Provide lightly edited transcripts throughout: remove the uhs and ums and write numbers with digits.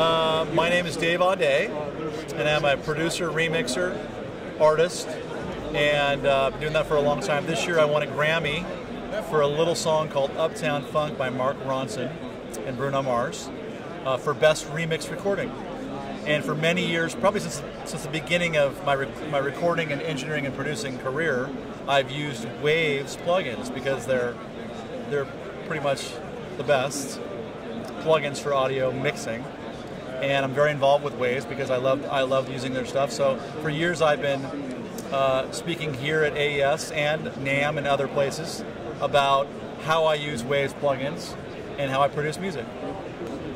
My name is Dave Audé, and I'm a producer, remixer, artist, and I've been doing that for a long time. This year I won a Grammy for a little song called Uptown Funk by Mark Ronson and Bruno Mars for Best Remix Recording. And for many years, probably since the beginning of my recording and engineering and producing career, I've used Waves plugins because they're pretty much the best plugins for audio mixing. And I'm very involved with Waves because I love using their stuff. So for years I've been speaking here at AES and NAMM and other places about how I use Waves plugins and how I produce music.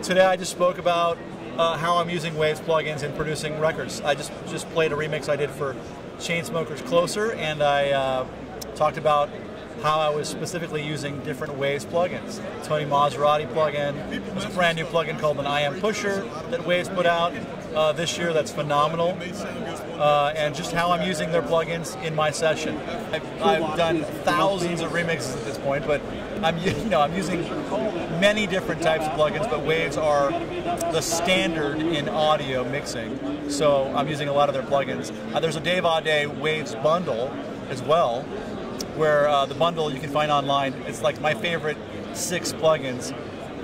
Today I just spoke about how I'm using Waves plugins in producing records. I just played a remix I did for Chainsmokers Closer, and I talked about how I was specifically using different Waves plugins. Tony Maserati plugin, there's a brand new plugin called an IM Pusher that Waves put out this year that's phenomenal, and just how I'm using their plugins in my session. I've done thousands of remixes at this point, but I'm using many different types of plugins, but Waves are the standard in audio mixing, so I'm using a lot of their plugins. There's a Dave Audé Waves bundle as well, where the bundle you can find online. It's like my favorite 6 plugins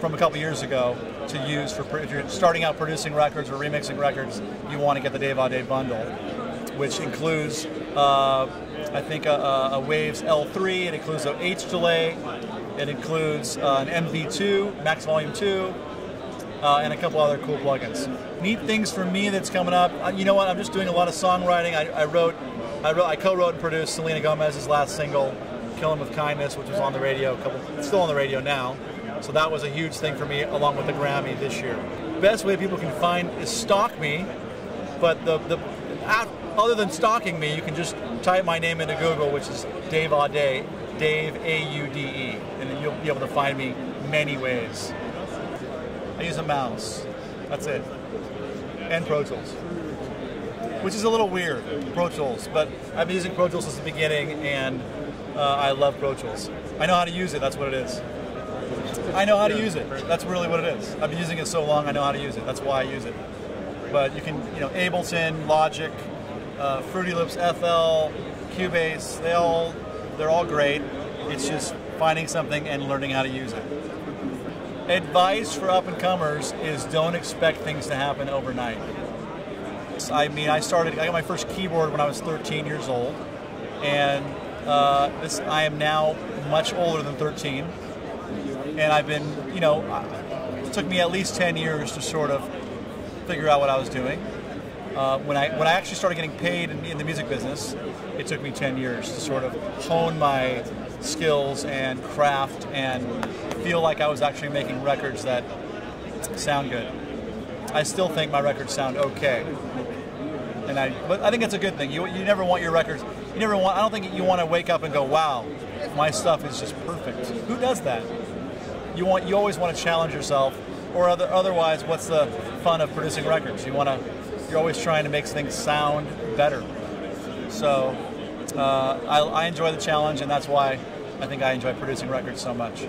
from a couple years ago to use for if you're starting out producing records or remixing records. You want to get the Dave Audé bundle, which includes I think a Waves L3, it includes an H delay, it includes an MV2, Max Volume 2, and a couple other cool plugins. Neat things for me that's coming up. You know what? I'm just doing a lot of songwriting. I co-wrote and produced Selena Gomez's last single, "Killin' with Kindness," which was on the radio. It's still on the radio now. So that was a huge thing for me, along with the Grammy this year. The best way people can find is stalk me, but other than stalking me, you can just type my name into Google, which is Dave Audé, Dave A-U-D-E, and then you'll be able to find me many ways. I use a mouse. That's it. And Pro Tools, which is a little weird, Pro Tools, but I've been using Pro Tools since the beginning, and I love Pro Tools. I know how to use it, that's what it is. I know how to use it, that's really what it is. I've been using it so long, I know how to use it, that's why I use it. But you can, Ableton, Logic, Fruity Loops FL, Cubase, they're all great. It's just finding something and learning how to use it. Advice for up-and-comers is don't expect things to happen overnight. I mean, I got my first keyboard when I was 13 years old, and I am now much older than 13, and I've been, it took me at least 10 years to sort of figure out what I was doing. When I actually started getting paid in the music business, it took me 10 years to sort of hone my skills and craft and feel like I was actually making records that sound good. I still think my records sound okay, but I think it's a good thing. You never want your records. I don't think you want to wake up and go, "Wow, my stuff is just perfect." Who does that? You always want to challenge yourself, or otherwise, what's the fun of producing records? You're always trying to make things sound better. So I enjoy the challenge, and that's why I think I enjoy producing records so much.